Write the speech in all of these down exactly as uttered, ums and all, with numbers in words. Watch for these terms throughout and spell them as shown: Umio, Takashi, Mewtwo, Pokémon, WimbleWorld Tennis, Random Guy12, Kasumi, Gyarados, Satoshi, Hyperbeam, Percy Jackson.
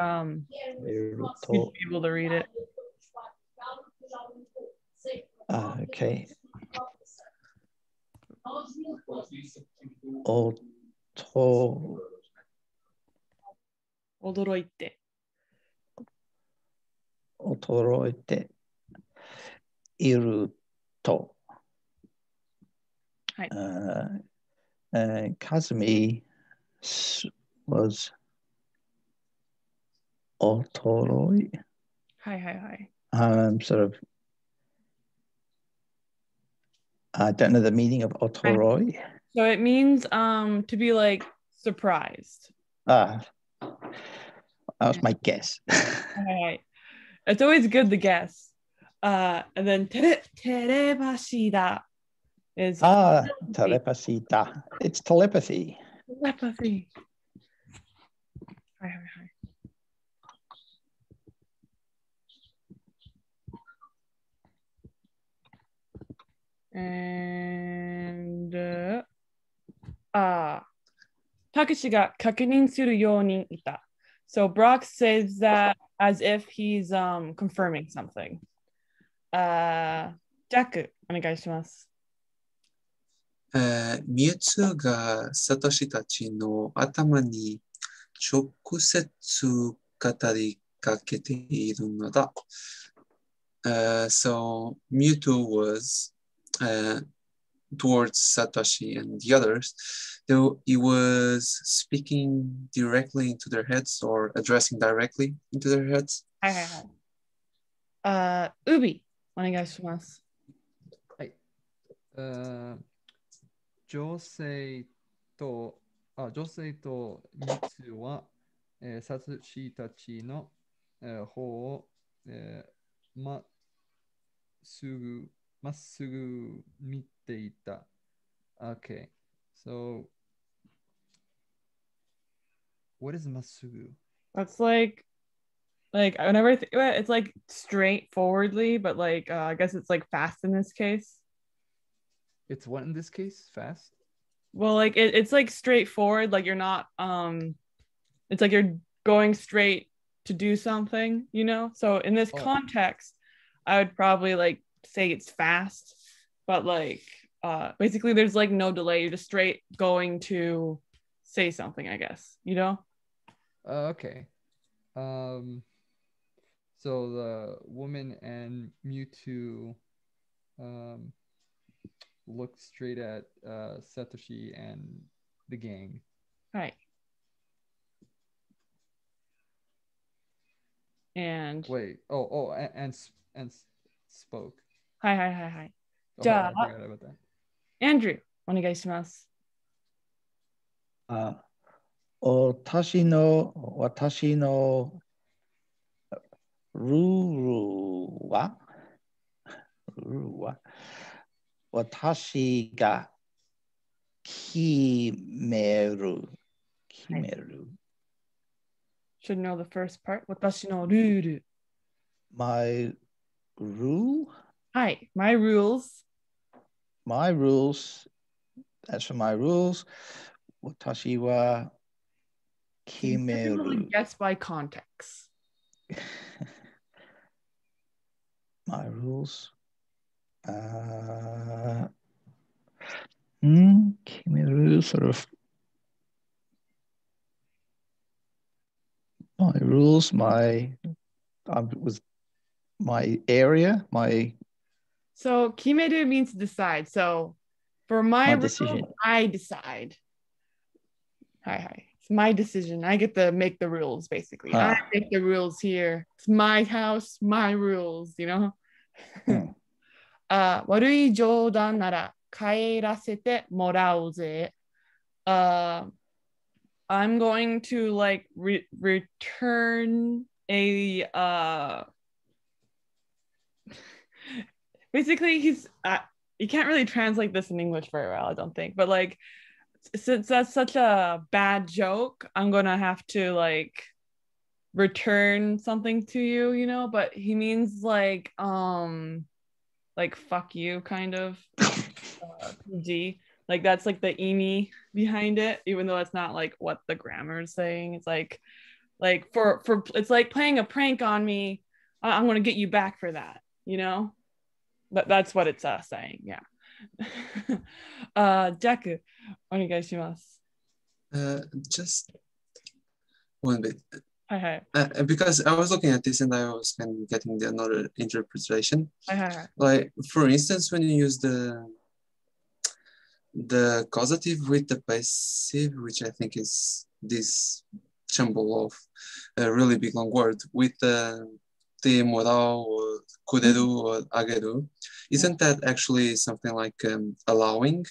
um, to be able to read it. Uh, okay. Oto. Odoroite. Otoroite. Iru to. Hi. Uh, uh, Kasumi was otoroi. Hi, hi, hi. Um, sort of. I don't know the meaning of otoroi. So it means um to be like surprised. Ah, uh, that was my guess. Right, it's always good to guess. Uh, and then tere terepashida is ah terepashida. It's telepathy. Telepathy. Hi, hi, hi. And uh, ah, Takashi ga kakunin suru you ni ita. So Brock says that as if he's um confirming something. Uh, Jaku, onegai shimasu. Uh, Mewtwo ga Satoshi tachi no atama ni chokusetsu katari kakete iru no da. Uh, so Mewtwo was Uh, towards Satoshi and the others, though he was speaking directly into their heads or addressing directly into their heads. Hi, hi, hi. Uh, Ubi, onegai shimasu. Hi. Uh, Josei to, ah, Josei to Mitsu wa Satoshi tachi no hou o matsugu. Massugu mite ita. Okay, so what is massugu? That's like, like whenever I think about it, it's like straightforwardly, but like uh, I guess it's like fast in this case. It's what in this case? Fast? Well, like it, it's like straightforward. Like you're not. Um, it's like you're going straight to do something, you know. So in this oh. context, I would probably like. Say it's fast, but like uh basically there's like no delay, you're just straight going to say something, I guess, you know. Uh, okay, um so the woman and Mewtwo um looked straight at uh Satoshi and the gang. All right. And wait, oh oh and and, and spoke. Hi, hi, hi, hi. Oh, ja, I forgot about that. Andrew, onegai shimasu. Uh, Otashi no, watashi no ruru wa, ruru wa, watashi ga kimeru, kimeru. Should know the first part. Watashi no ruru. My rule. Hi, my rules. My rules. As for my rules, watashi wa kimeru. Guess by context. My rules. Uh, mm, kimeru sort of. My rules. My I was. My area, my. So kimeru means to decide. So for my, my rule, decision, I decide. Hi, hi. It's my decision. I get to make the rules, basically. Ah. I make the rules here. It's my house, my rules. You know. Hmm. uh, 悪い冗談なら帰らせてもらうぜ. Uh, I'm going to like re return a uh. Basically, he's uh, you can't really translate this in English very well, I don't think. But like, since that's such a bad joke, I'm gonna have to like return something to you, you know. But he means like, um, like fuck you, kind of. uh, G, like that's like the imi behind it, even though it's not like what the grammar is saying. It's like, Like for, for, it's like playing a prank on me. I, I'm going to get you back for that, you know? But that's what it's uh, saying. Yeah. uh, Deku, onegaishimasu. Uh, just one bit. Uh, because I was looking at this and I was kind of getting the another interpretation. Uh-huh. Like, for instance, when you use the the causative with the passive, which I think is this jumble of a really big long word, with the te morau or kuderu or ageru, isn't that actually something like um, allowing?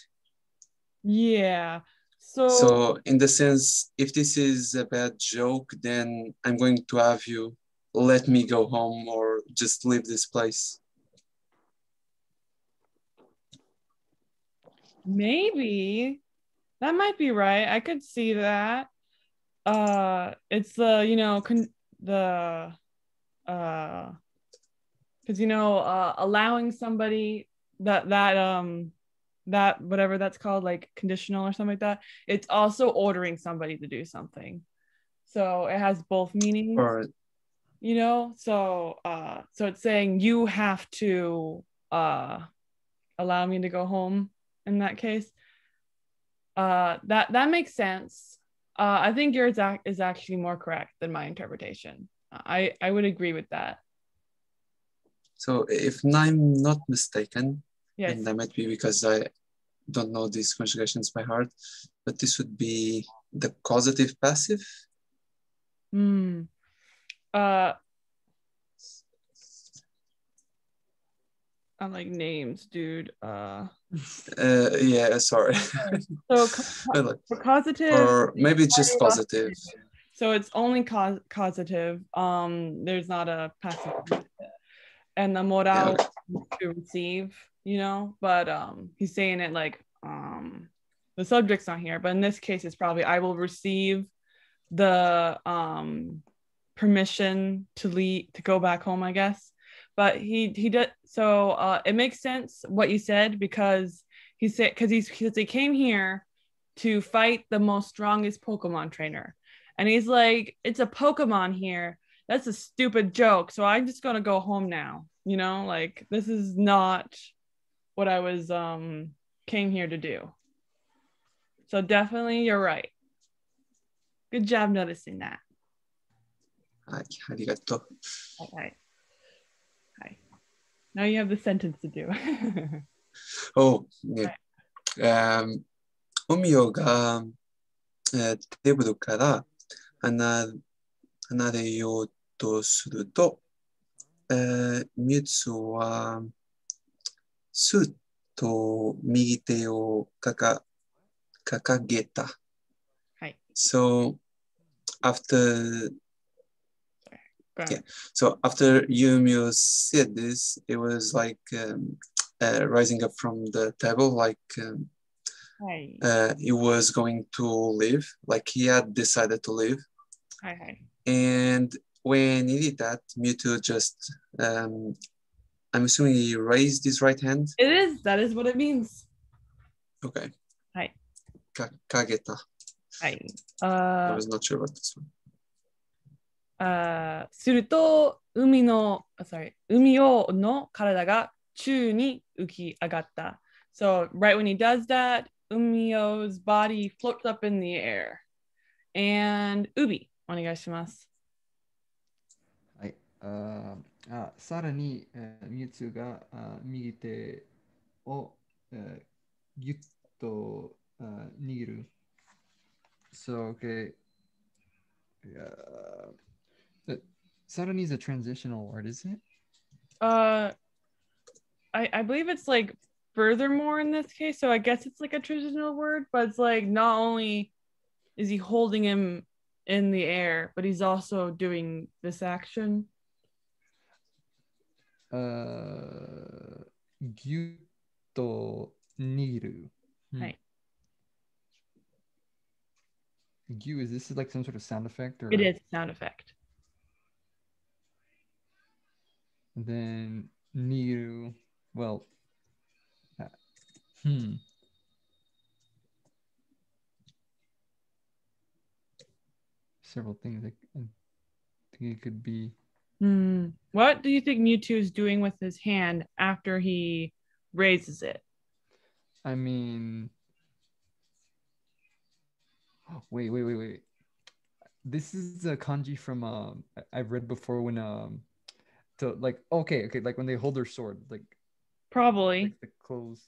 Yeah. So, so in the sense, if this is a bad joke, then I'm going to have you let me go home or just leave this place. Maybe. That might be right. I could see that. Uh, it's the, uh, you know, con the, uh, because, you know, uh, allowing somebody that, that, um, that whatever that's called, like conditional or something like that, it's also ordering somebody to do something, so it has both meanings. Right. You know, so uh so it's saying you have to uh allow me to go home in that case. uh that that makes sense. uh I think yours is actually more correct than my interpretation. I I would agree with that. So if I'm not mistaken, yes. And that might be because I don't know these conjugations by heart, but this would be the causative passive. Mm. Uh, I'm like names, dude. Uh, uh, yeah, sorry. So ca for causative, or maybe just causative. So it's only ca causative. Um, there's not a passive, and the moral yeah, okay. to receive. You know, but um, he's saying it like um, the subject's not here, but in this case, it's probably I will receive the um, permission to leave, to go back home, I guess. But he he did so uh, it makes sense what you said, because he said because he's because he came here to fight the most strongest Pokemon trainer, and he's like, it's a Pokemon here. That's a stupid joke. So I'm just gonna go home now. You know, like this is not what I was um came here to do. So definitely you're right. Good job noticing that. Hi, arigato. Hi. Hi. Now you have the sentence to do. Oh, yeah. Um, Omio ga teburu kara hanareyo to suru to Mewtwo wa suit to migite o kakageta. So after yeah, so after Yumio said this, it was like um, uh, rising up from the table, like um, uh, he was going to leave, like he had decided to leave. Hi, hi. And when he did that, Mewtwo just um, I'm assuming he raised his right hand. It is. That is what it means. Okay. Hi. Ka kageta. Hi. Uh, I was not sure about this one. Uh, suruto umi no sorry umi o no karada ga chuu ni uki agatta. So right when he does that, Umio's body floats up in the air. And Ubi, onegaishimasu. Hi. Uh... あ、さらに、ミュウツーが右手をギュッと握る。So, okay. Uh, Satoshi is a transitional word, is it? Uh, I, I believe it's like furthermore in this case. So I guess it's like a transitional word, but it's like not only is he holding him in the air, but he's also doing this action. Uh, gyutto niru. Hmm. Gyu, is this like some sort of sound effect? Or... It is a sound effect. And then niru, well, uh, hmm. several things. I, I think it could be. Mm. What do you think Mewtwo is doing with his hand after he raises it? I mean, oh, wait, wait, wait, wait. This is a kanji from um I've read before when um so like okay okay like when they hold their sword like probably like the clothes.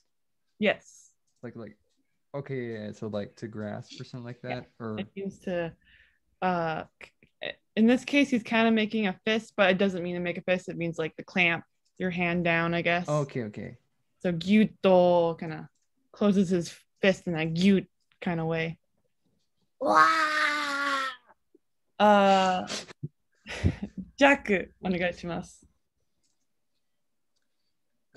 Yes. Like like okay yeah, so like to grasp or something like that yeah. Or it seems to uh in this case he's kind of making a fist, but it doesn't mean to make a fist. It means like to clamp your hand down, I guess. Okay okay. So gyuto kind of closes his fist in that gyut kind of way. Wow. Uh, Jaku, onegaishimasu.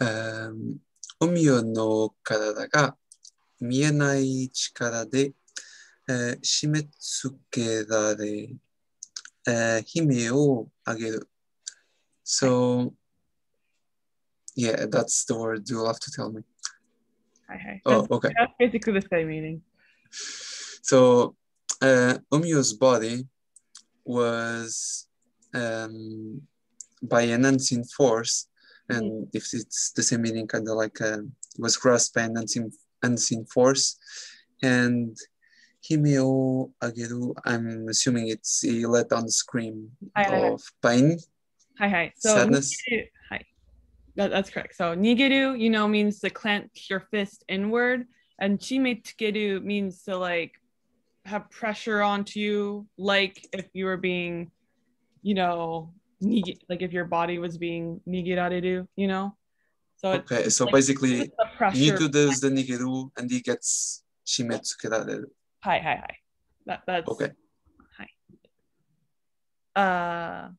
Um, Omio no karada ga mienai chikara de shimetsukerare hime o ageru. So, yeah, that's the word you'll have to tell me. Hi, hi. Oh, that's, okay. That's basically the same meaning. So, uh, Omio's body was um, by enhancing force, and mm. if it's the same meaning, kind of like uh, was grasped by enhancing, enhancing force, and Himeo Ageru, I'm assuming it's he let down the scream hi, of hi, hi. pain, hi, hi. So sadness. Nigeru, hi. That, that's correct. So Nigeru, you know, means to clench your fist inward, and Chimetsukeru means to like have pressure onto you, like if you were being, you know, like if your body was being nigirareru, you know. So it's okay, so like, basically Mewtwo does the nigeru and he gets shimetsukeru. Hi, hi, hi. That that's okay. Hi. Uh,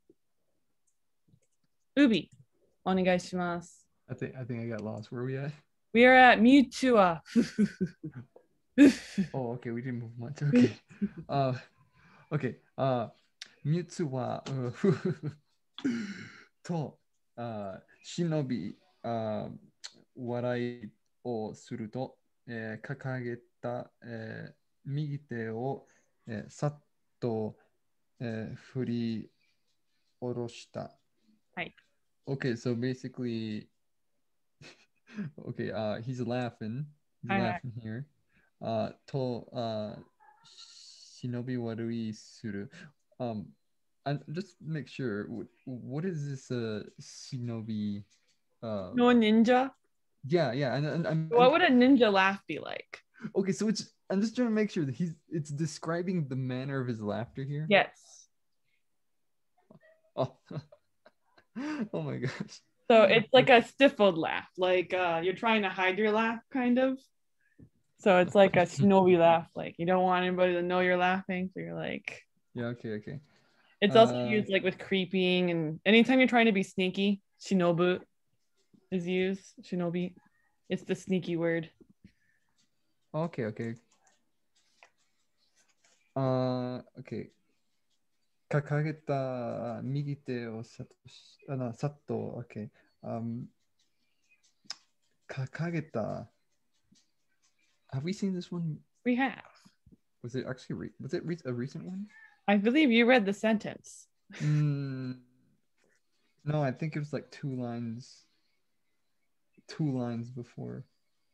Ubi, onegaishimasu. I think I think I got lost. Where are we at? We are at Mewtwo. Oh, okay, we didn't move much. Okay. Uh, okay. Uh, Mewtwo wa to uh, shinobi uh, warai o suru to eh, kakageta eh, migi te o eh, satto eh, furi oroshita. Hi. Okay, so basically, okay, uh, he's laughing. He's Hi. laughing here. Uh, to uh, shinobi warui suru. Um, and just make sure. What, what is this? Uh, shinobi. Uh, no ninja. Yeah, yeah. And, and, and what would a ninja laugh be like? Okay, so it's. I'm just trying to make sure that he's. It's describing the manner of his laughter here. Yes. Oh. Oh my gosh. So it's like a stifled laugh, like uh, you're trying to hide your laugh, kind of. So it's like a snowy laugh, like you don't want anybody to know you're laughing, so you're like... Yeah, okay, okay. It's also uh, used like with creeping, and anytime you're trying to be sneaky, shinobu is used, shinobi. It's the sneaky word. Okay, okay. Uh, okay. Kakageta migite o satto, okay. Um, kakageta... Have we seen this one? We have. Was it actually re was it re a recent one? I believe you read the sentence. Mm, no, I think it was like two lines. Two lines before.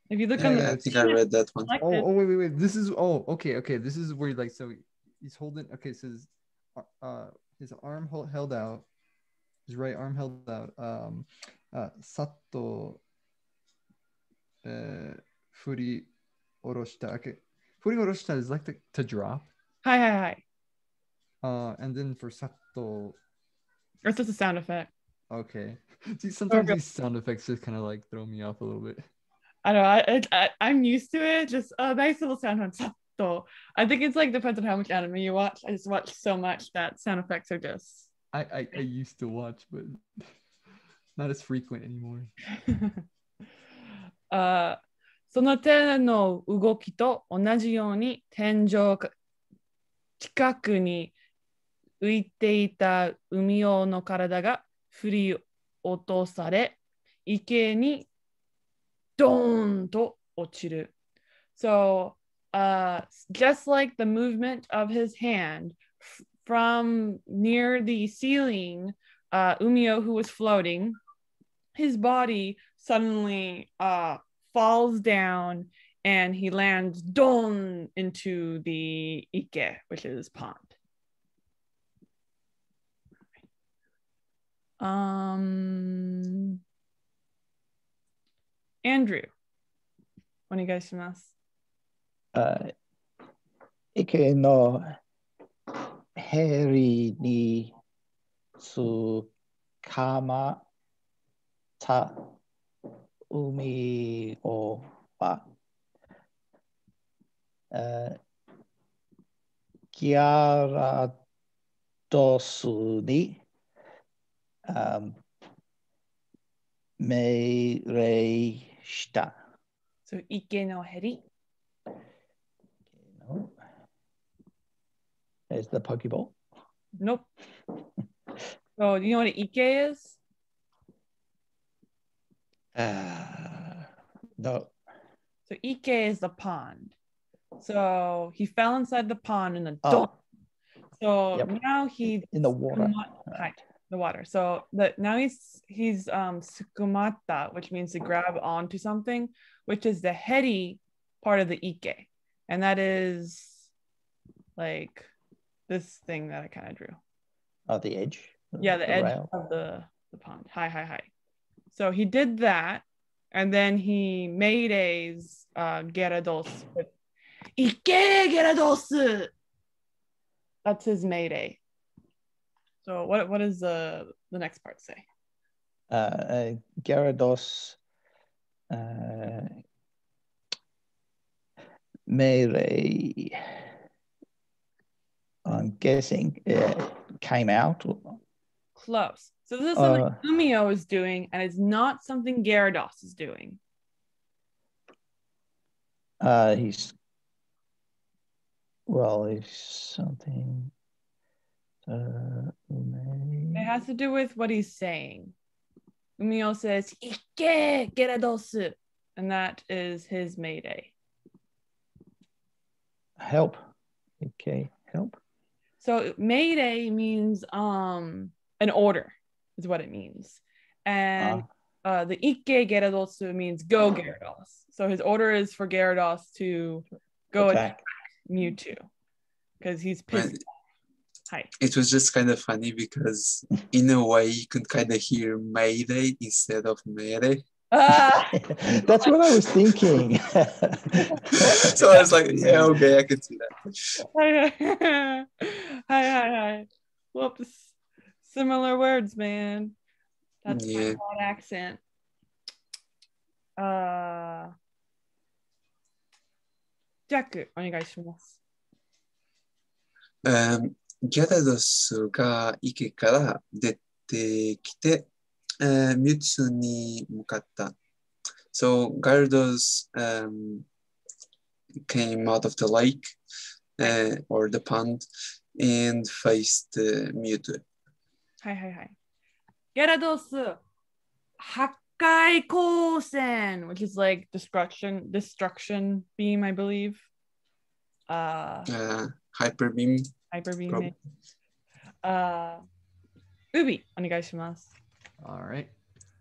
If you look yeah, on the yeah, I think I read that one. Oh, oh wait, wait, wait. This is oh okay, okay. This is where like so he's holding okay, so his uh his arm hold, held out, his right arm held out. Um uh Sato uh Furi Oroshita. Okay. Furi oroshita is like to, to drop. Hi, hi, hi. Uh, and then for Sato. That's just a sound effect. Okay. See, sometimes these sound effects just kind of like throw me off a little bit. I don't know. I, I, I'm used to it. Just a nice little sound on Sato. I think it's like depends on how much anime you watch. I just watch so much that sound effects are just. I, I, I used to watch, but not as frequent anymore. uh. その手の動きと同じように天井近くに浮いていた海王の体が振り落とされ、池にドーンと落ちる。So, uh, just like the movement of his hand from near the ceiling, uh, Umio, who was floating, his body suddenly uh, falls down and he lands don into the ike, which is pond. Um, Andrew, what do you guys from us? Uh, ike no heri ni tsukama ta umi o wa Gyarados ni Um, meireshita. So ike no heri. No. There's the Pokeball. Nope. So do you know what an ike is? Uh, no. So ike is the pond. So he fell inside the pond in the oh. So yep. Now he's in the water. The water. So that now he's he's um sukumata, which means to grab onto something, which is the heri part of the ike, and that is like this thing that I kind of drew. Oh, the edge. Yeah, the, the edge rail. of the the pond. Hi, hi, hi. So he did that, and then he made a uh, Gyarados with ike Gyarados. That's his mayday. So what what does the the next part say? Uh, uh, Gyarados uh, Meirei, I'm guessing, uh, came out. Close. So this is something uh, Umio is doing, and it's not something Gyarados is doing. Uh, he's, well, he's something... Uh, it has to do with what he's saying. Umio says "ike Gyarados," and that is his mayday. Help. Okay, help. So mayday means um an order is what it means, and uh, uh, the ike Gyarados means go Gyarados. So his order is for Gyarados to go attack, attack Mewtwo because he's pissed. Right. Hi. It was just kind of funny because in a way you could kind of hear Mayday instead of Mayday. Ah! That's what I was thinking. So I was like, yeah, okay, I could see that. Hi, hi, hi. Whoops. Similar words, man. That's yeah. My odd accent. Uh, Jack, onegaishimasu. Um. ギャラドスが池から出てきて、uh, ミュートに向かった。So Gyarados um, came out of the lake uh, or the pond and faced uh, Mewtwo. はいはいはい。ギャラドス破壊光線 which is like destruction, destruction beam, I believe. Uh, uh, hyper beam. Hyperbeam. Uh, Ubi, onegaishimasu. All right.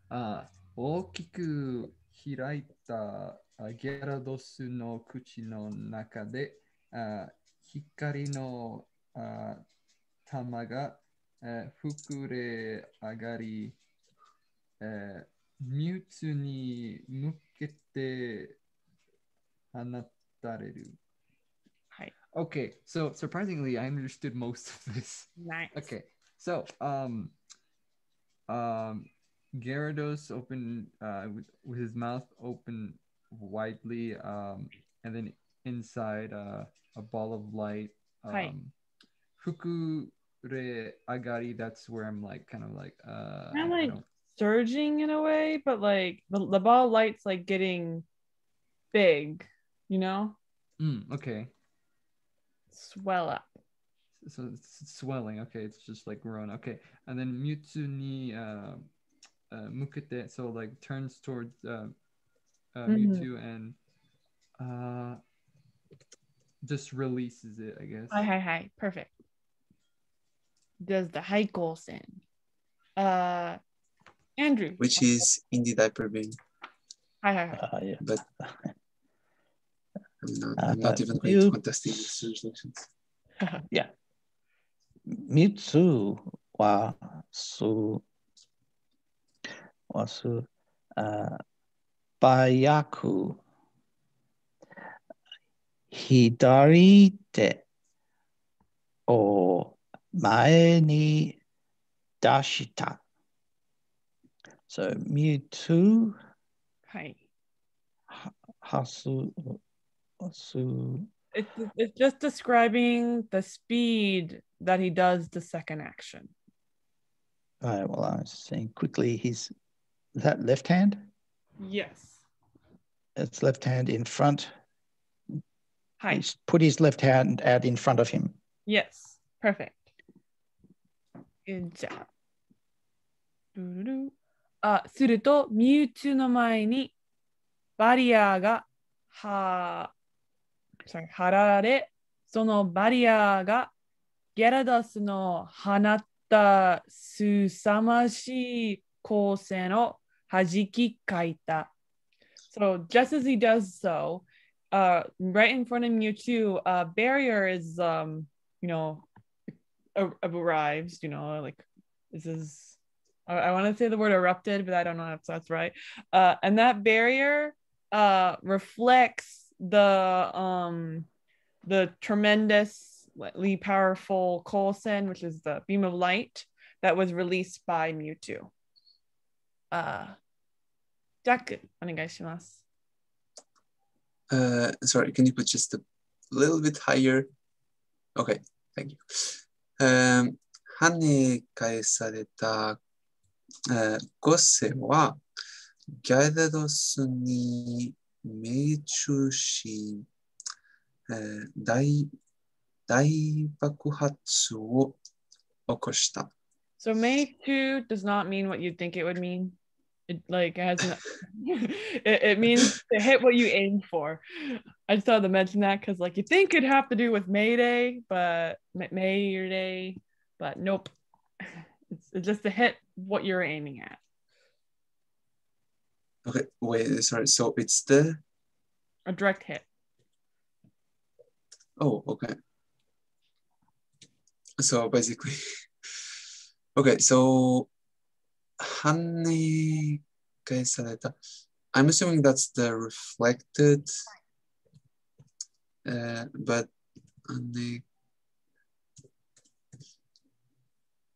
Uh, 大きく開いたギャラドスの口の中で、uh, 光の、uh, 玉が、uh, 膨れ上がり、uh, ミューツに向けて放たれる。Okay, so surprisingly, I understood most of this. Nice. Okay, so um, um, Gyarados opened uh, with, with his mouth open widely, um, and then inside uh, a ball of light. Um, Fukure Agari, that's where I'm like, kind of like. Uh, kind of like surging in a way, but like the, the ball of light's like getting big, you know? Mm, okay. Swell up. So it's swelling. Okay, it's just like grown. Okay, and then Mewtwo ni uh, uh, mukete. So like turns towards uh, uh, Mewtwo mm-hmm. and uh, just releases it. I guess. Hi hi hi. Perfect. does the Heiko send? Uh, Andrew. Which is in the diaper bin. Hi, hi, hi. Uh, yeah. But I'm not, I'm uh, not even going to contest these translations. Yeah. Mewtwo wa su wa su uh, bayaku hidari de o mae ni dashita. So Mewtwo hi hasu hasu. It's, it's just describing the speed that he does the second action. All right, well, I was saying quickly, he's, is that left hand? Yes. It's left hand in front. Hi. He's put his left hand out in front of him. Yes, perfect. Good job. Uh, すると Mewtwo no mae ni barrier ga ha sorry, hararare, sono barrier ga Gyarados no hanatta susamashii kousei no hajiki kaita. So just as he does so, uh, right in front of Mewtwo, a uh, barrier is, um, you know, ar- arrives, you know, like this is, I, I want to say the word erupted, but I don't know if that's right. Uh, and that barrier uh, reflects the, um, the tremendous, powerful Coulson, which is the beam of light that was released by Mewtwo. Uh, Jack, onegaishimasu. Uh, sorry, can you put just a little bit higher? Okay, thank you. Um, Hanekaesareta Kousei wa Gyarados ni Meichuu shi dai. So Meichuu does not mean what you'd think it would mean. It like it has no, it, it means to hit what you aim for. I just thought to mention that because like you think it'd have to do with Mayday, but Mayday, but nope. It's, it's just to hit what you're aiming at. Okay, wait, sorry. So it's the a direct hit. Oh, okay. So basically, okay, so Hanekaesareta, I'm assuming that's the reflected, uh, but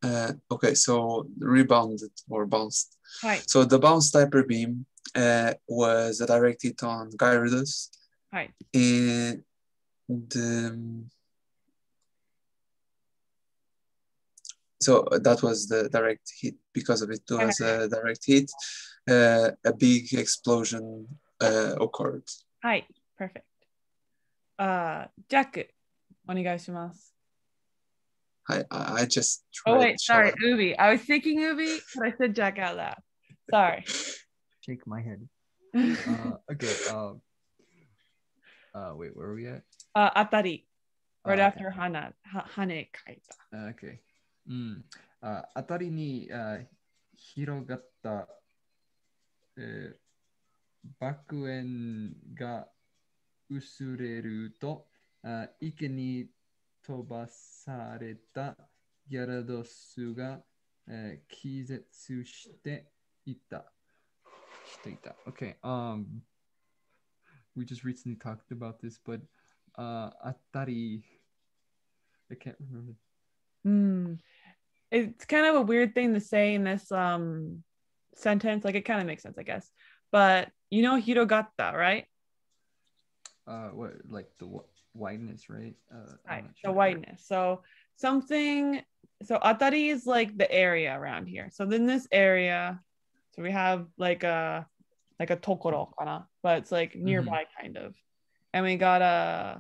uh, okay, so rebounded or bounced. Right. So the bounced hyper beam uh, was directed on Gyarados. Right. And the so that was the direct hit. Because of it was a direct hit, uh, a big explosion uh, occurred. Hi, perfect. Uh, Jack, onegaishimasu. Hi, I, I just tried. Oh wait, sorry, shot. Ubi. I was thinking Ubi, but I said Jack out loud. Sorry. Shake my head. Uh, okay. Um, uh, wait, where are we at? Uh, Atari, right uh, after okay. Hana, Hanekaesareta. Uh, okay. あたりに広がった爆炎が薄れると池に飛ばされたギャラドスが気絶していた。していた。Okay. Um, we just recently talked about this, but uh, あたり I can't remember. Mm. It's kind of a weird thing to say in this um sentence. Like it kind of makes sense, I guess. But you know hirogata, right? Uh, what like the wideness, right? Uh, right, sure. The wideness. So something. So atari is like the area around here. So then this area. So we have like a like a tokoro kana, but it's like nearby mm-hmm. kind of. And we got a uh,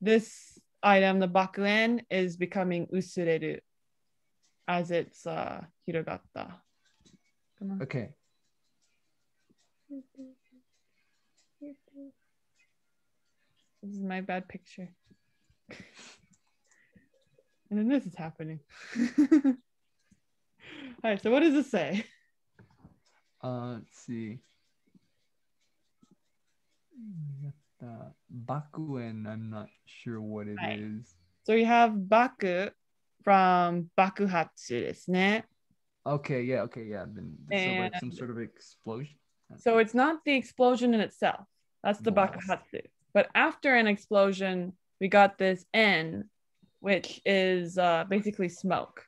this item, the bakuen, is becoming usureru. As it's uh, hirogata. Okay. This is my bad picture. And then this is happening. All right, so what does this say? Uh, let's see. You got the Bakuen. I'm not sure what it right. is. So you have Baku from Bakuhatsu desu ne. Okay, yeah, okay, yeah. Then and, so like some sort of explosion. So it's not the explosion in itself. That's the yes. Bakuhatsu. But after an explosion, we got this N, which is uh, basically smoke.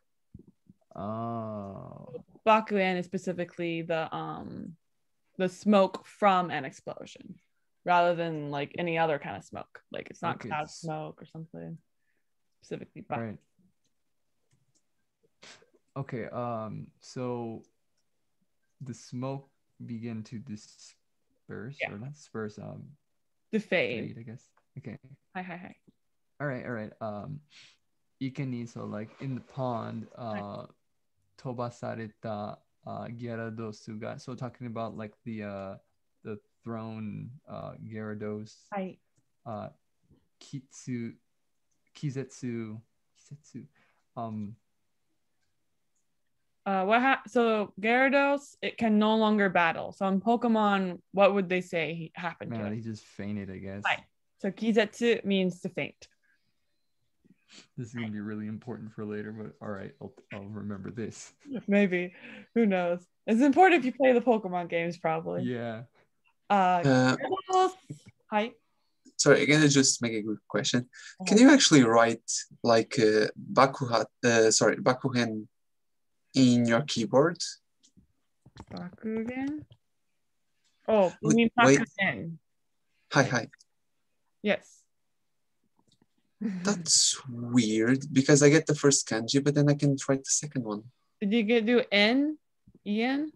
Oh. Bakuen is specifically the um the smoke from an explosion, rather than like any other kind of smoke. Like it's not okay, cloud it's... smoke or something. Specifically Bakuen. Right. Okay, um, so the smoke began to disperse, yeah. or not disperse, um, to fade, fade, I guess. Okay. Hi, hi, hi. All right, all right. Um, Ikeni, so like in the pond, uh, tobasareta Gyaradosu ga. So talking about like the uh, the thrown uh, Gyarados. Hi. Uh, Kitsu, Kizetsu, Kizetsu. Um. Uh, what ha- so Gyarados, it can no longer battle. So in Pokemon, what would they say happened Man, to it? He just fainted, I guess. Right. So Kizetsu means to faint. This is going to be really important for later, but all right, I'll, I'll remember this. Maybe. Who knows? It's important if you play the Pokemon games, probably. Yeah. Uh, uh, hi. Sorry, again, just make a quick question. Uh-huh. Can you actually write like uh, Bakuhat, uh, sorry, Bakuen in your keyboard? Bakuen? Oh, you mean Bakuen. Hi, hi. Yes. That's weird because I get the first kanji, but then I can write the second one. Did you get do N? E N?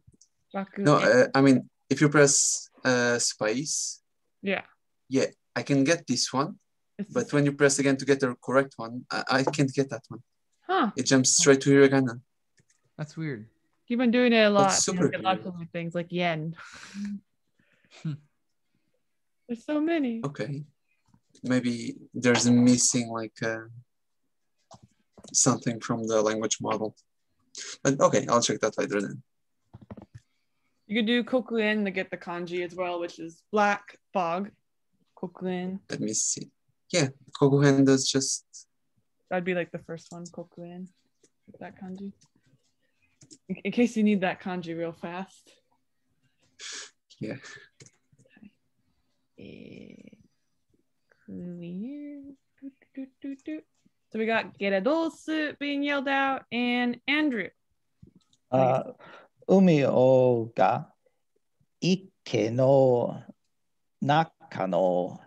Bakuen? No, uh, I mean, if you press uh, space. Yeah. Yeah, I can get this one. It's but when you press again to get the correct one, I, I can't get that one. Huh. It jumps straight to hiragana. That's weird. You've been doing it a lot. That's super you know, lots of things like yen. hmm. There's so many. Okay. Maybe there's missing like uh, something from the language model. But okay, I'll check that later then. You could do kokuen to get the kanji as well, which is black fog. Kokuen. Let me see. Yeah, kokuen does just. That'd be like the first one, kokuen. That kanji. In case you need that kanji real fast. Yeah. So we got Gyarados being yelled out and Andrew. Uh, Umi o ga ike no naka no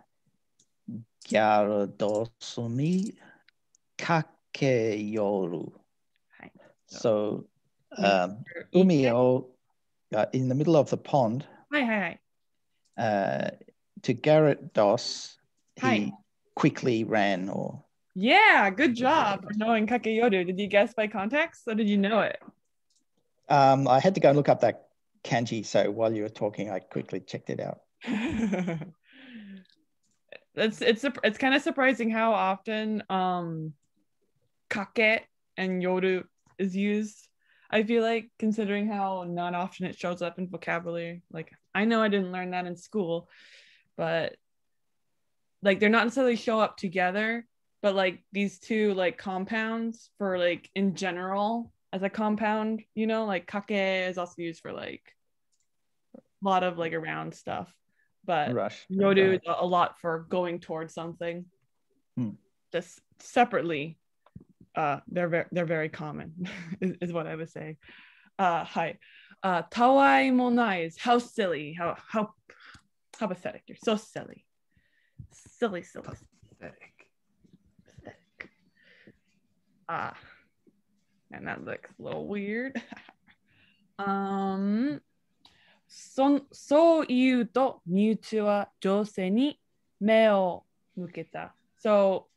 Gyarados ni kakeyoru. So Um, Umio uh, in the middle of the pond. Hi, hi, hi. Uh, to Gyarados, hi. He quickly ran. Or yeah, good job for knowing Kakeyoru. Did you guess by context, or did you know it? Um, I had to go and look up that kanji. So while you were talking, I quickly checked it out. it's it's it's kind of surprising how often um, kake and yoru is used. I feel like considering how not often it shows up in vocabulary, like I know I didn't learn that in school, but like they're not necessarily show up together, but like these two like compounds for like in general as a compound, you know, like kake is also used for like a lot of like around stuff, but Rush. Yoru is a lot for going towards something. Hmm. Just separately. Uh, they're very they're very common, is, is what I was saying. Uh, hi, uh, Tawai monai is how silly, how how how pathetic. You're so silly, silly, silly, pathetic, pathetic. Ah, and that looks a little weird. um, so so you to Mewtwo wa josei ni me o muketa. So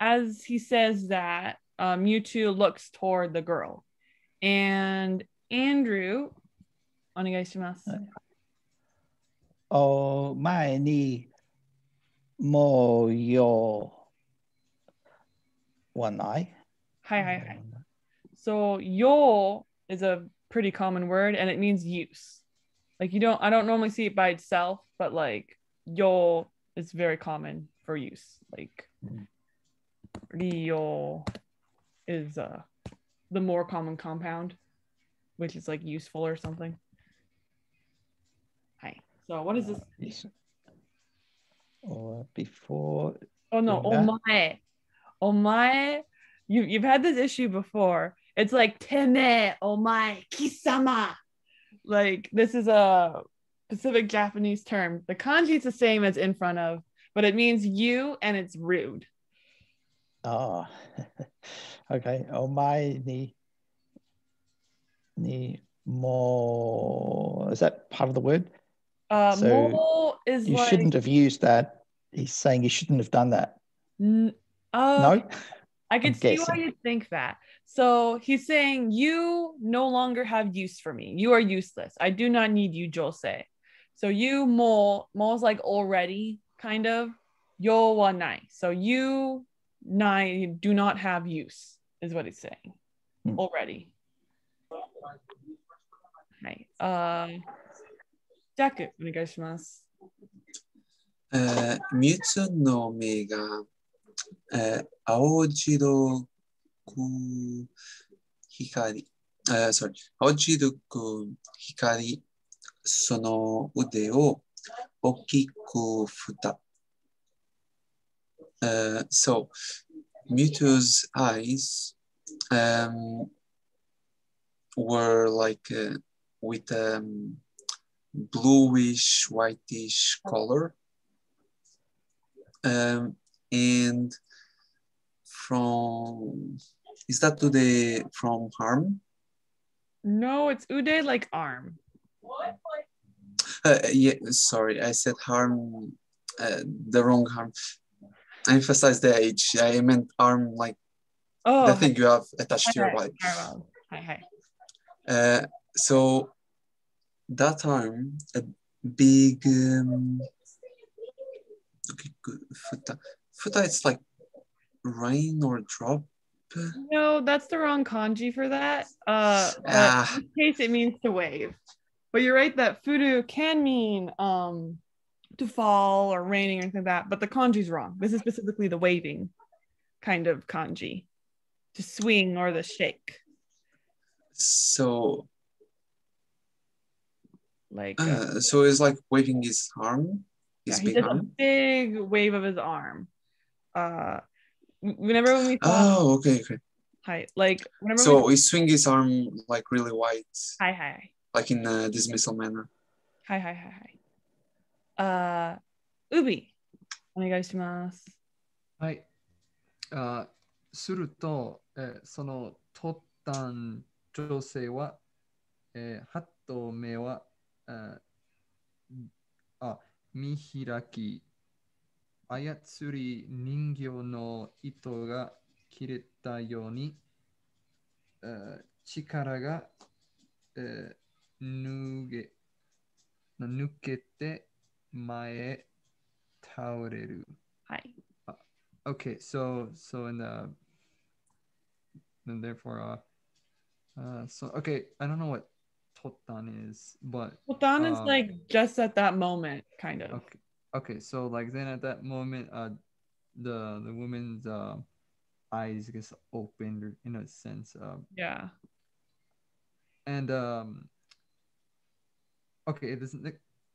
as he says that. Um, Mewtwo looks toward the girl, and Andrew, onegaishimasu. Oh, mae ni mo yo one eye. Hai hai hai. So yo is a pretty common word and it means use. Like you don't, I don't normally see it by itself, but like yo is very common for use. Like ryo is uh, the more common compound, which is like useful or something. Hi. So what is this? Or before. Oh no, omae. Omae. You, you've had this issue before. It's like teme, omae, kisama. Like this is a Pacific Japanese term. The kanji is the same as in front of, but it means you and it's rude. Oh, okay. Omae ni, ni mo. Is that part of the word? Uh, so mo is you like, shouldn't have used that. He's saying you shouldn't have done that. N- uh, no? I could see why you think that. So he's saying you no longer have use for me. You are useless. I do not need you, Josei. So you mo, mo's like already kind of. Yo wa nai. So you nai do not have use is what it's saying. Hmm. Already. Right. Uh, Jaku, onegai shimasu. Uh, Mewtwo no me ga uh, aojiro ku hikari. Uh, sorry. Aojiro ku hikari sono ude o okiku futa. Uh, so Mewtwo's eyes um, were like uh, with a um, bluish, whitish color. Um, and from, is that ude from harm? No, it's ude like arm. What? Uh, yeah, sorry, I said harm, uh, the wrong harm. I emphasize the H. I meant arm like oh, the thing hi. You have attached hi, to your hi, body. Hi, hi. Uh, so that arm, a big, um, okay, good. Futa. Futa, it's like rain or drop. No, that's the wrong kanji for that. Uh, uh, in this case, it means to wave. But you're right that furu can mean um, to fall or raining or anything like that, but the kanji's wrong. This is specifically the waving kind of kanji, to swing or the shake. So, like, uh, uh, so it's like waving his arm. His yeah, big he did arm. A big wave of his arm. Uh, whenever when we oh okay okay hi like whenever so we... he swing his arm like really wide. Hi hi. Like in a dismissal manner. Hi hi hi hi. Uh, Ubi, onegai shimasu. Hi. Uh, suru to, eh, sono tottan josei wa, eh, hatto me wa, uh, ah, mihiraki, ayatsuri ningyō no ito ga kireta you ni, uh, chikara ga, uh, nuge, no, nukete. Mae taureru. Hi. Okay, so so in the and therefore uh, uh so okay, I don't know what tottan is, but tottan um, is like just at that moment, kind of. Okay, okay, so like then at that moment, uh, the the woman's uh, eyes gets opened in a sense. Uh, yeah. And um. Okay, it doesn't.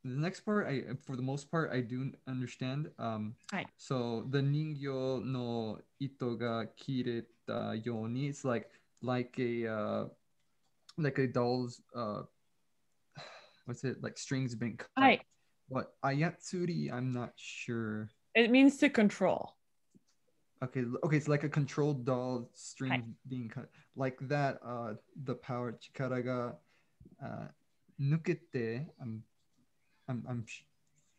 The next part, I for the most part, I do understand. Um, right. So the ningyo no ito ga kireta you ni. It's like like a uh, like a doll's uh, what's it like? Strings being cut. Right. What ayatsuri? I'm not sure. It means to control. Okay. Okay. It's like a controlled doll string right. being cut. Like that. Uh, the power chikara ga uh, nukete. I'm I'm, I'm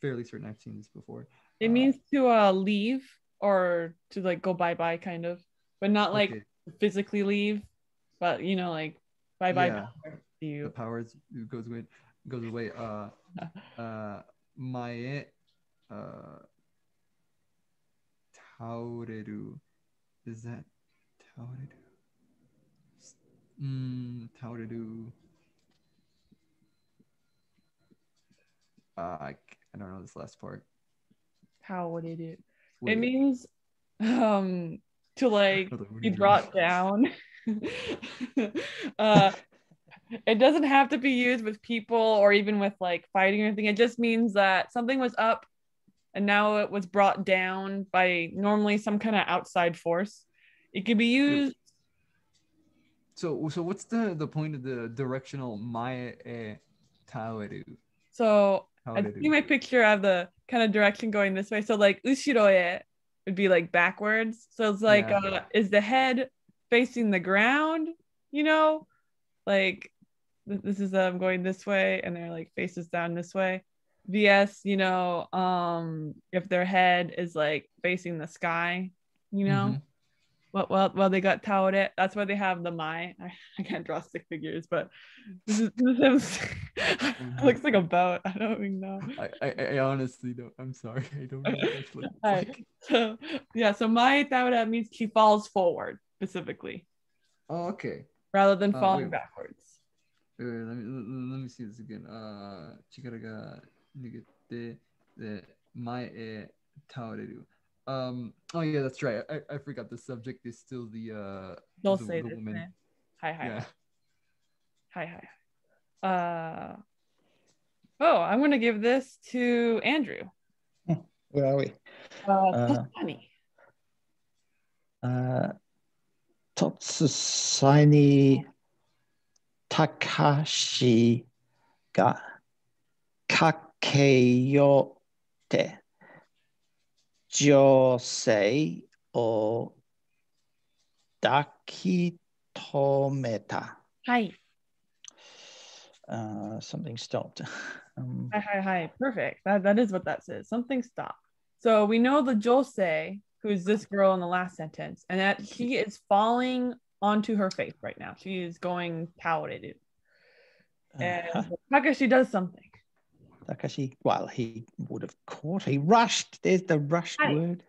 fairly certain I've seen this before. It uh, means to uh, leave or to like go bye-bye kind of, but not like okay. physically leave, but you know, like bye-bye. Yeah. Bye. The power goes away. Goes away. Uh, uh, mae uh, taureru. Is that taureru? Mm, how to do? Uh, I I don't know this last part. How would it do? Wait. It means um to like be brought down. uh, it doesn't have to be used with people or even with like fighting or anything. It just means that something was up and now it was brought down by normally some kind of outside force. It could be used. So, so what's the, the point of the directional Maya e Taoru? So I see my picture of the kind of direction going this way. So like ushiroe would be like backwards. So it's like, yeah. uh, is the head facing the ground, you know, like this is them um, going this way and they're like faces down this way. V S, you know, um, if their head is like facing the sky, you know, mm-hmm. well, well, well, they got taore. That's why they have the mai. I, I can't draw stick figures, but this is, this is it looks like a boat. I don't even know. I, I, I honestly don't. I'm sorry. I don't know. Actually. Right. So yeah, so mai taore means she falls forward specifically. Oh, okay. Rather than falling uh, wait, backwards. Wait, wait, let me let me see this again. Uh, chikaraga nigete de mai e taoreru. Um, oh yeah, that's right. I, I forgot the subject is still the uh Don't the, say the this, woman. Man. Hi hi. Yeah. Hi hi. Uh oh, I'm gonna give this to Andrew. Where are we? Uh, uh, uh Totsusai ni Takashi ga kakeyote. Josei o dakitometa. Hi. Uh, something stopped. um, hi, hi, hi. Perfect. That, that is what that says. Something stopped. So we know the Josei, who's this girl in the last sentence, and that she is falling onto her face right now. She is going taoreru. And uh-huh. Takashi does something. Takashi, well, he would have caught. He rushed. There's the rushed Hi. word.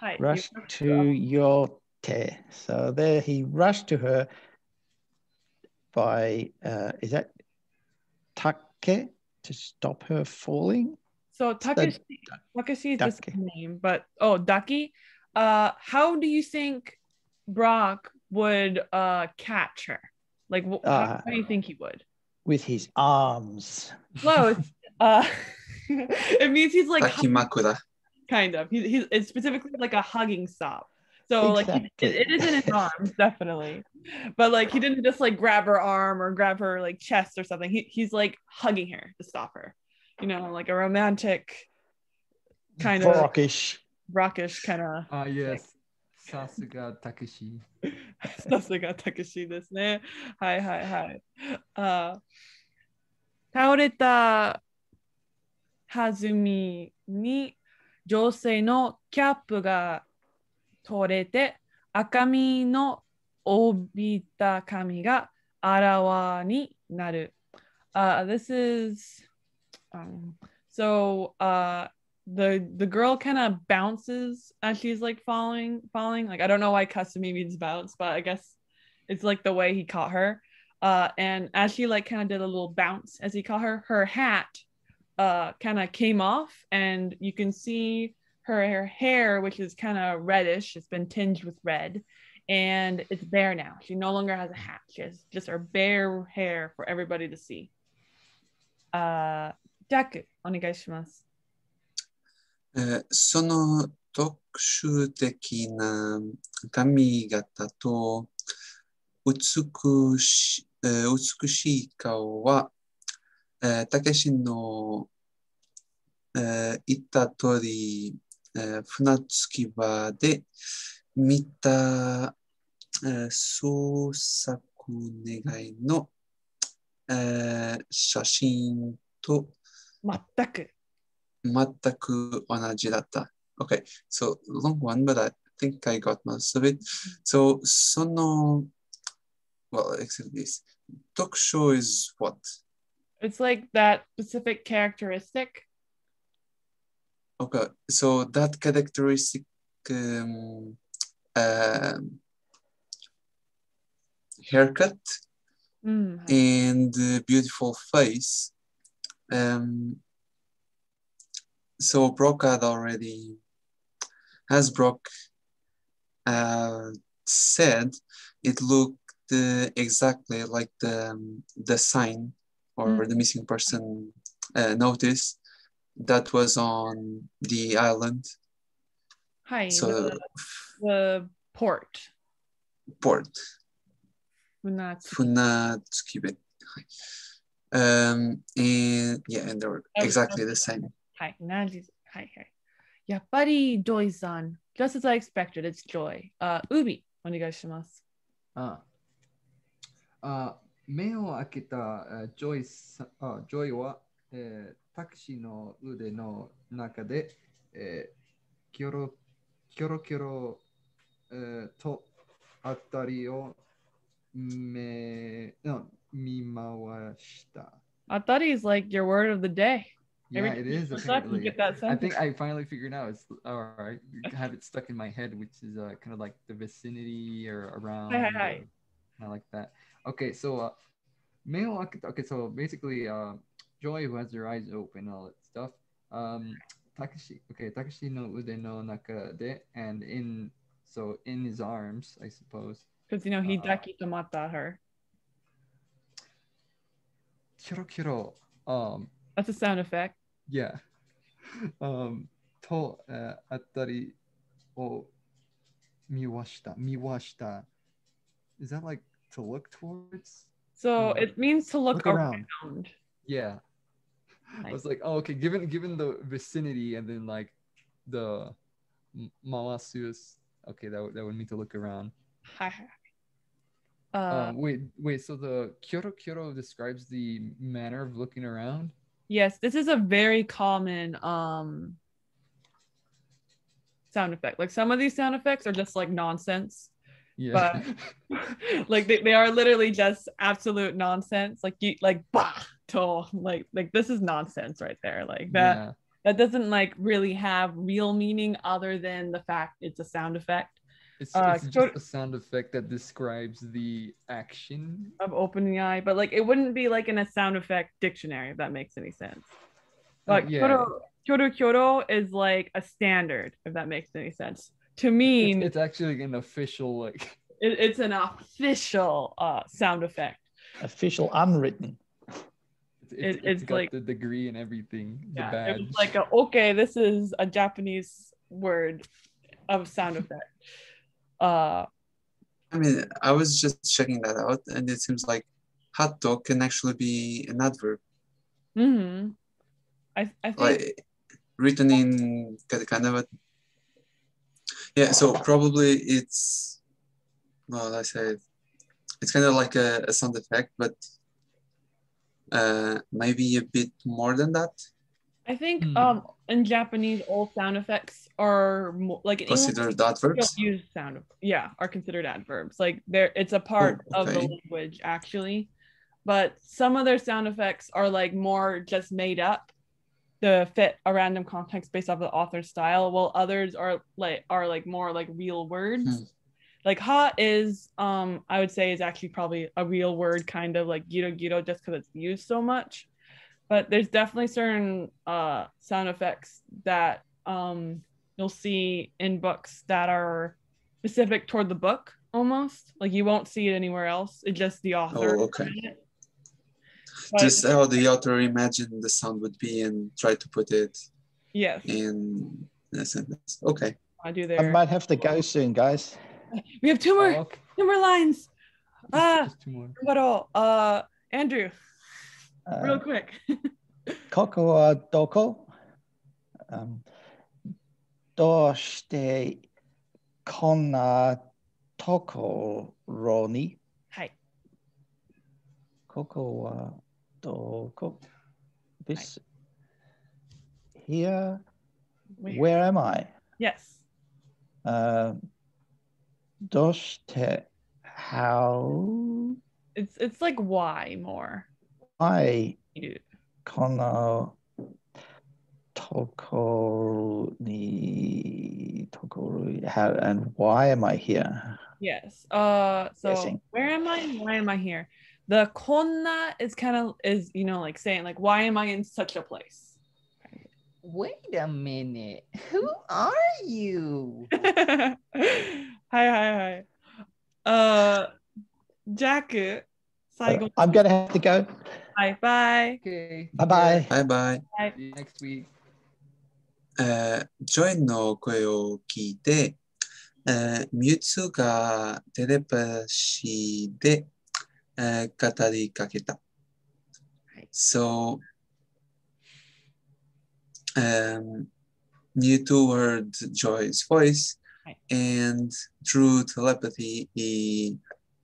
Hi. Rushed to yote. So there he rushed to her by, uh, is that take? To stop her falling? So Takashi, so, Takashi is just a name, but, oh, Daki. Uh, how do you think Brock would uh, catch her? Like, wh uh, how do you think he would? With his arms. Close. Uh, it means he's like hugging, kind of. He, he, it's specifically like a hugging stop. So exactly. like he, it, it is in his arms, definitely. But like he didn't just like grab her arm or grab her like chest or something. He he's like hugging her to stop her. You know, like a romantic kind of rockish, rockish kind of. Ah uh, yes, Sasuga Takashi. Sasuga Takashi, this ne. Hi hi hi. Uh, taoreta. Kasumi ni josei no kyapu ga torete akami no obita kami ga arawa ni naru. Uh, this is um, so uh, the the girl kind of bounces as she's like falling, falling. Like I don't know why Kasumi means bounce, but I guess it's like the way he caught her. Uh, and as she like kind of did a little bounce as he caught her, her hat. Uh, kind of came off and you can see her, her hair, which is kind of reddish. It's been tinged with red and it's bare now. She no longer has a hat. She has just her bare hair for everybody to see. Uh, Daku, onegai shimasu. Uh, sono tokushu teki na kamigata to utsukushi, uh, utsukushii kao wa たけしの言った通り、船着き場で見た創作願いの写真と全く全く同じだった。Okay, so long one, but I think I got most of it. So, その well, except this. Talk show is what? It's like that specific characteristic. Okay, so that characteristic um, uh, haircut mm-hmm. and a beautiful face. Um, so Brock had already, as Brock uh, said, it looked uh, exactly like the, um, the sign or mm-hmm. the missing person uh, notice that was on the island. Hi, so the, the port. Port. Funatsukibet. Um, and yeah, and they were exactly the same. Hi, hi, hi. Yappari Joy-san. Just as I expected, it's Joy. Uh, Ubi, onegaishimasu. Uh, uh, mei o aketa Joy Joy wa Takashi no ude no naka de kyoro kyoro kyoro to atari o me no. Mimawashita. Atari is like your word of the day. Yeah, Every it is. Apparently. Get that I think I finally figured out. It's all right. I have it stuck in my head, which is uh, kind of like the vicinity or around. Hi, hi, hi. Kind of like that. Okay, so uh, male. Okay, so basically, uh, Joy, who has her eyes open, all that stuff. Um, Takashi. Okay, Takashi no ude no naka de, and in so in his arms, I suppose. Because you know he daki tomata her. Kiro kiro. Um, That's a sound effect. Yeah. Um, to uh, atari o miwashita. Miwashita. Is that like to look towards? So um, it means to look, look around. around. Yeah. Nice. I was like, oh, okay. Given given the vicinity and then like the mawasuus. Okay, that that would mean to look around. Hi. Uh, uh, wait, wait. So the Kyoro Kyoro describes the manner of looking around. Yes, this is a very common um, sound effect. Like some of these sound effects are just like nonsense. Yeah. But like they, they are literally just absolute nonsense. Like you, like bah, to, like like this is nonsense right there. Like that yeah. that doesn't like really have real meaning other than the fact it's a sound effect. It's, uh, it's just a sound effect that describes the action of opening the eye, but like it wouldn't be like in a sound effect dictionary if that makes any sense. Like uh, yeah. kyoro, kyoro kyoro is like a standard if that makes any sense. To mean it's, it's actually like an official like it, it's an official uh, sound effect. Official unwritten. It's, it's, it's got like the degree and everything. Yeah, the badge. It was like a, okay, this is a Japanese word of sound effect. Uh, I mean, I was just checking that out, and it seems like "hatto" can actually be an adverb. Mm-hmm. I, I think like, written in katakana, but yeah. So probably it's well, I said it's kind of like a, a sound effect, but uh, maybe a bit more than that. I think mm. um, in Japanese, all sound effects are more, like in considered English, adverbs. Use sound, yeah, are considered adverbs. Like there, it's a part oh, okay. of the language actually, but some of their sound effects are like more just made up, to fit a random context based off of the author's style. While others are like are like more like real words. Mm. Like ha is, um, I would say is actually probably a real word, kind of like giro giro, just because it's used so much. But there's definitely certain uh, sound effects that um, you'll see in books that are specific toward the book almost. Like you won't see it anywhere else. It's just the author. Oh, okay. But, just how the author imagined the sound would be and try to put it yes. in a sentence. Okay. I do there. I might have to go soon, guys. We have two more, oh, okay. two more lines. Ah, two more. What all? Uh, Andrew. Uh, Real quick. Koko wa doko? Um, Doshite konna tokoro ni? Hi. Koko wa doko? This Hi. Here? Where? Where am I? Yes. Uh, Doshite how? It's it's like why more. I kono tokoru ni tokoru how and why am I here? Yes. Uh so guessing. Where am I? Why am I here? The konna is kind of, is, you know, like saying, like, why am I in such a place? Wait a minute. Who are you? hi, hi, hi. Uh, Jaku. I'm going to have to go. Bye, bye. Okay. Bye-bye. Bye-bye. Bye. Next week. Uh, Joy no koe o kiite, uh, Mewtwo ga telepathy de uh, gatari kaketa. So, um, Mewtwo heard Joy's voice and through telepathy he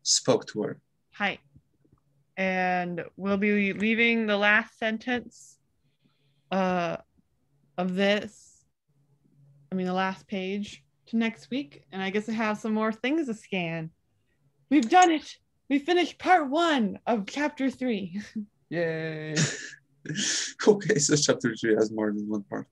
spoke to her. Hi. And we'll be leaving the last sentence uh, of this, I mean the last page, to next week. And I guess I have some more things to scan. We've done it. We finished part one of chapter three. Yay. Okay, so chapter three has more than one part.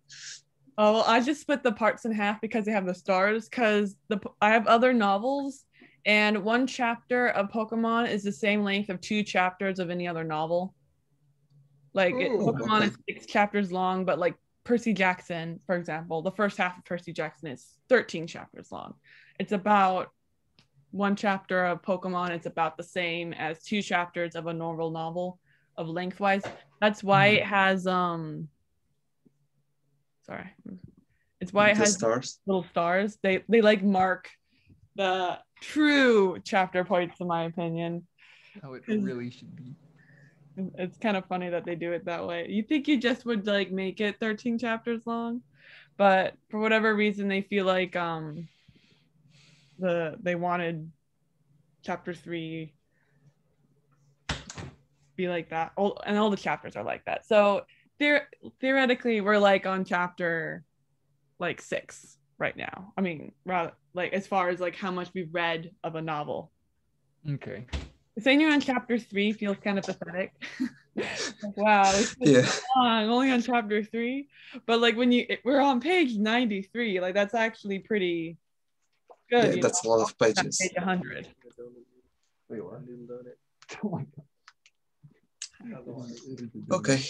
Oh, well, I just split the parts in half because they have the stars, because the I have other novels. And one chapter of Pokemon is the same length of two chapters of any other novel. Like, ooh, Pokemon okay. is six chapters long, but like Percy Jackson, for example, the first half of Percy Jackson is thirteen chapters long. It's about one chapter of Pokemon. It's about the same as two chapters of a normal novel of lengthwise. That's why mm. it has, um, sorry. It's why it the has stars. little stars. They, they like mark the true chapter points, in my opinion. How it really should be. It's kind of funny that they do it that way. You think you just would like make it thirteen chapters long, but for whatever reason they feel like um the they wanted chapter three to be like that. All, and all the chapters are like that. So there theoretically we're like on chapter like six right now. I mean, rather like as far as like how much we've read of a novel. Okay. Saying you're on chapter three feels kind of pathetic. Like, wow, it's yeah. so long, only on chapter three. But like when you, it, we're on page ninety-three, like that's actually pretty good. Yeah, you that's know? a lot of pages. Page one hundred. Wait, what? I didn't load it. Oh my God. Okay.